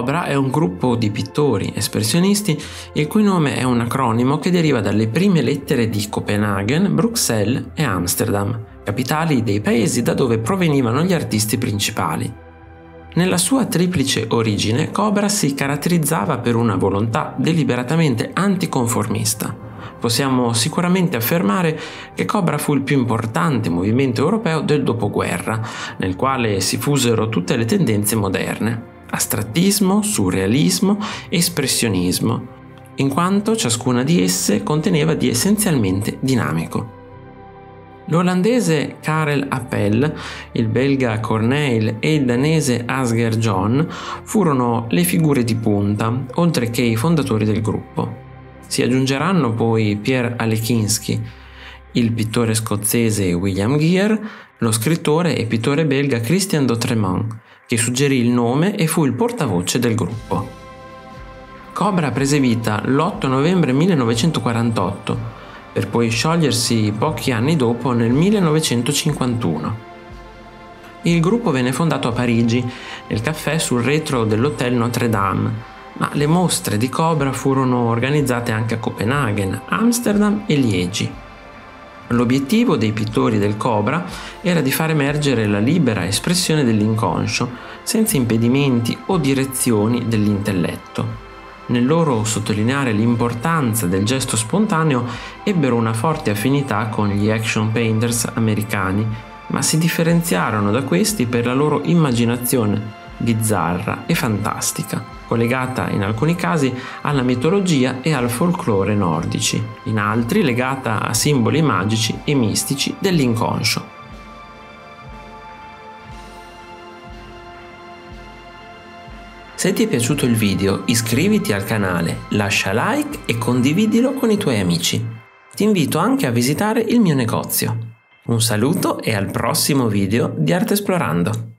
Cobra è un gruppo di pittori espressionisti il cui nome è un acronimo che deriva dalle prime lettere di Copenaghen, Bruxelles e Amsterdam, capitali dei paesi da dove provenivano gli artisti principali. Nella sua triplice origine, Cobra si caratterizzava per una volontà deliberatamente anticonformista. Possiamo sicuramente affermare che Cobra fu il più importante movimento europeo del dopoguerra, nel quale si fusero tutte le tendenze moderne: astrattismo, surrealismo, espressionismo, in quanto ciascuna di esse conteneva di essenzialmente dinamico. L'olandese Karel Appel, il belga Corneille e il danese Asger Jorn furono le figure di punta, oltre che i fondatori del gruppo. Si aggiungeranno poi Pierre Alechinsky, il pittore scozzese William Gear, lo scrittore e pittore belga Christian Dotremont, che suggerì il nome e fu il portavoce del gruppo. Cobra prese vita l'8 novembre 1948, per poi sciogliersi pochi anni dopo nel 1951. Il gruppo venne fondato a Parigi, nel caffè sul retro dell'Hotel Notre Dame, ma le mostre di Cobra furono organizzate anche a Copenaghen, Amsterdam e Liegi. L'obiettivo dei pittori del Cobra era di far emergere la libera espressione dell'inconscio, senza impedimenti o direzioni dell'intelletto. Nel loro sottolineare l'importanza del gesto spontaneo ebbero una forte affinità con gli action painters americani, ma si differenziarono da questi per la loro immaginazione bizzarra e fantastica, collegata in alcuni casi alla mitologia e al folklore nordici, in altri legata a simboli magici e mistici dell'inconscio. Se ti è piaciuto il video, iscriviti al canale, lascia like e condividilo con i tuoi amici. Ti invito anche a visitare il mio negozio. Un saluto e al prossimo video di Artesplorando!